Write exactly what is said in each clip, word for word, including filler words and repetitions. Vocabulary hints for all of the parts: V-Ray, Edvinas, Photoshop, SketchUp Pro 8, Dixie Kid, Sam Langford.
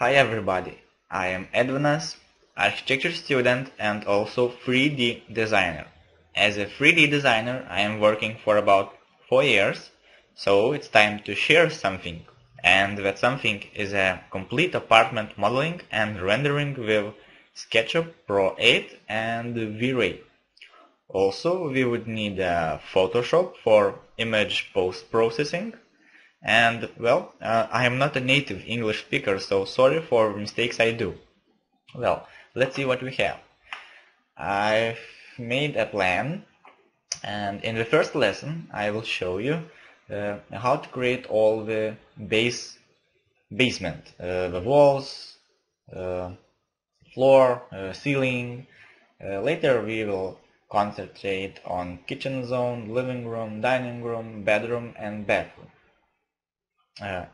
Hi everybody, I am Edvinas, architecture student and also three D designer. As a three D designer I am working for about four years, so it's time to share something. And that something is a complete apartment modeling and rendering with SketchUp Pro eight and V-Ray. Also we would need a Photoshop for image post-processing. And, well, uh, I am not a native English speaker, so sorry for mistakes I do. Well, let's see what we have. I've made a plan, and in the first lesson I will show you uh, how to create all the base basement, uh, the walls, uh, floor, uh, ceiling. Uh, later we will concentrate on kitchen zone, living room, dining room, bedroom and bathroom. Uh,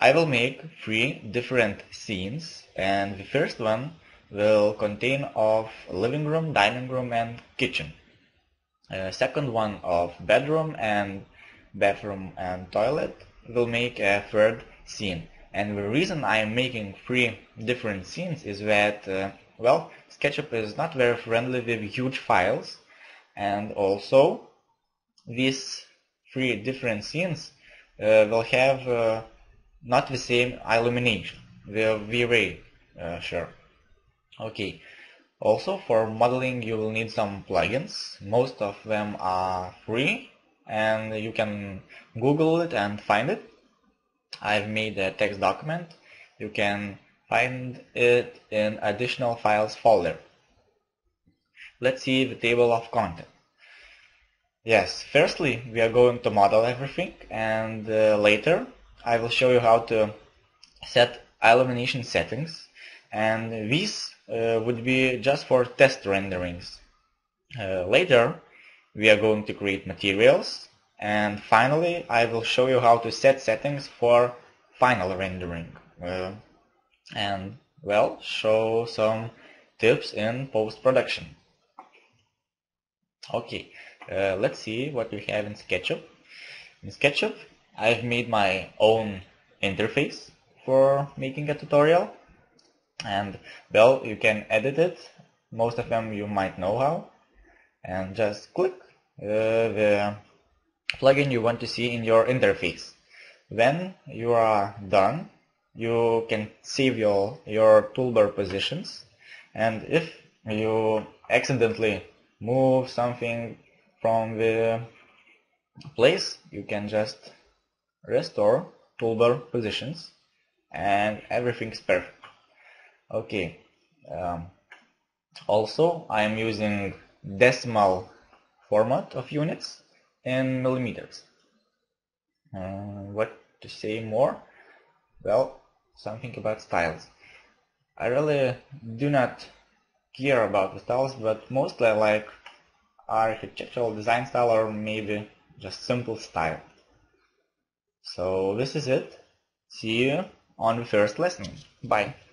I will make three different scenes, and the first one will contain of living room, dining room and kitchen. Uh, second one of bedroom and bathroom and toilet will make a third scene. And the reason I am making three different scenes is that, uh, well, SketchUp is not very friendly with huge files, and also these three different scenes Uh, will have uh, not the same illumination, the V-Ray, uh, sure. Okay, also for modeling you will need some plugins, most of them are free and you can Google it and find it. I've made a text document, you can find it in additional files folder. Let's see the table of contents. Yes, firstly we are going to model everything, and uh, later I will show you how to set illumination settings, and these uh, would be just for test renderings. Uh, later we are going to create materials, and finally I will show you how to set settings for final rendering, uh, and well, show some tips in post-production. Okay. Uh, let's see what we have in SketchUp. In SketchUp, I've made my own interface for making a tutorial, and well, you can edit it. Most of them you might know how, and just click uh, the plugin you want to see in your interface. When you are done, you can save your your toolbar positions, and if you accidentally move something from the place, you can just restore toolbar positions and everything's perfect. Okay, um, also I am using decimal format of units in millimeters. Uh, what to say more? Well, something about styles. I really do not care about the styles, but mostly I like architectural design style, or maybe just simple style. So this is it. See you on the first lesson. Bye.